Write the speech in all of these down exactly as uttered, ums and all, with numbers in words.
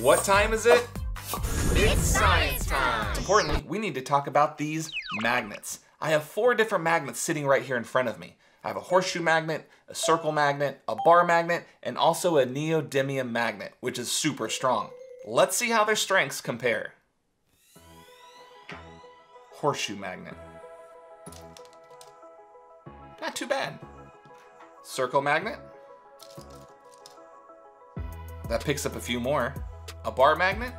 What time is it? It's science time! Importantly, we need to talk about these magnets. I have four different magnets sitting right here in front of me. I have a horseshoe magnet, a circle magnet, a bar magnet, and also a neodymium magnet, which is super strong. Let's see how their strengths compare. Horseshoe magnet. Not too bad. Circle magnet. That picks up a few more. A bar magnet.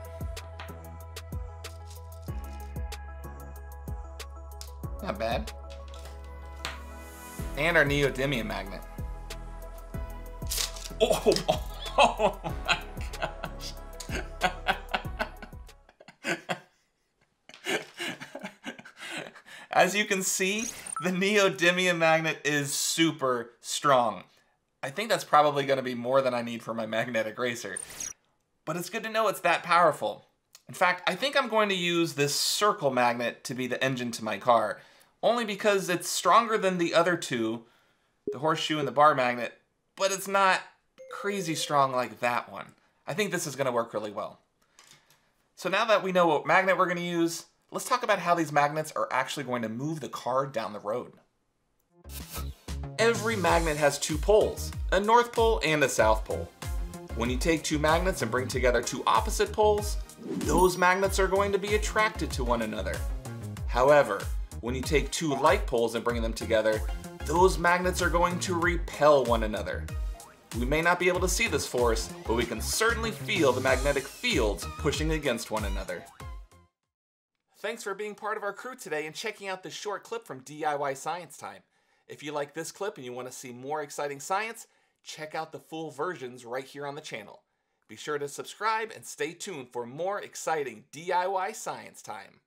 Not bad. And our neodymium magnet. Oh, oh, oh my gosh. As you can see, the neodymium magnet is super strong. I think that's probably going to be more than I need for my magnetic eraser. But it's good to know it's that powerful. In fact, I think I'm going to use this circle magnet to be the engine to my car. Only because it's stronger than the other two, the horseshoe and the bar magnet, but it's not crazy strong like that one. I think this is going to work really well. So now that we know what magnet we're going to use, let's talk about how these magnets are actually going to move the car down the road. Every magnet has two poles, a north pole and a south pole. When you take two magnets and bring together two opposite poles, those magnets are going to be attracted to one another. However, when you take two like poles and bring them together, those magnets are going to repel one another. We may not be able to see this force, but we can certainly feel the magnetic fields pushing against one another. Thanks for being part of our crew today and checking out this short clip from D I Y Science Time. If you like this clip and you want to see more exciting science, check out the full versions right here on the channel. Be sure to subscribe and stay tuned for more exciting D I Y Science Time.